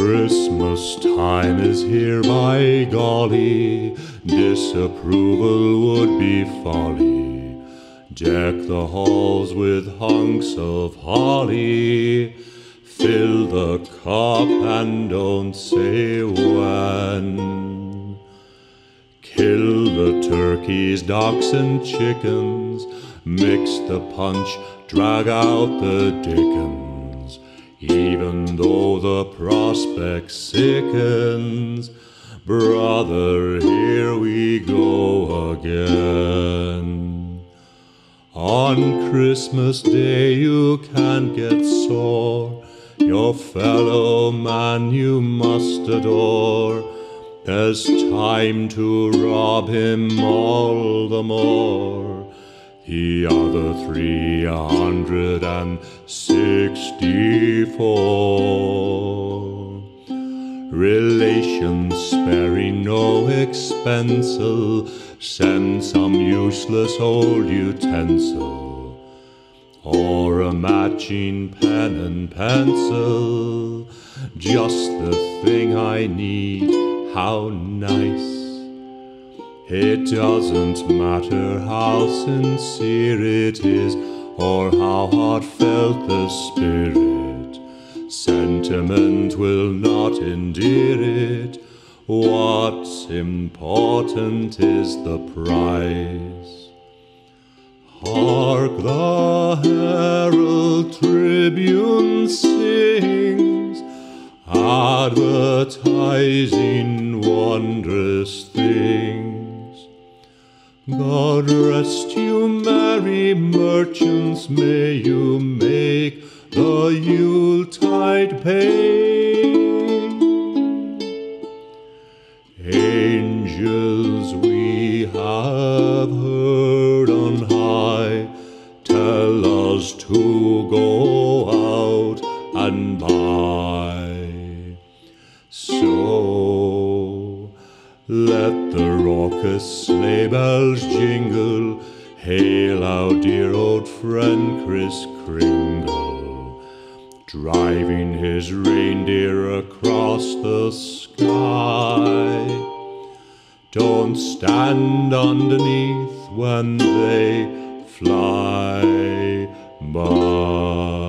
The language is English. Christmas time is here, by golly, disapproval would be folly. Deck the halls with hunks of holly, fill the cup and don't say when. Kill the turkeys, ducks and chickens, mix the punch, drag out the dickens. Even though the prospect sickens, brother, here we go again. On Christmas Day you can get sore, your fellow man you must adore. There's time to rob him all the more. The other 364 relations, sparing no expensal, send some useless old utensil, or a matching pen and pencil. Just the thing I need, how nice. It doesn't matter how sincere it is, or how heartfelt the spirit. Sentiment will not endear it. What's important is the price. Hark, the Herald Tribune sings, advertising wondrous things. God rest you merry merchants, may you make the Yuletide pay. Angels we have heard on high, tell us to go out and buy. So let the raucous sleigh bells jingle, hail our dear old friend Kris Kringle, driving his reindeer across the sky. Don't stand underneath when they fly by.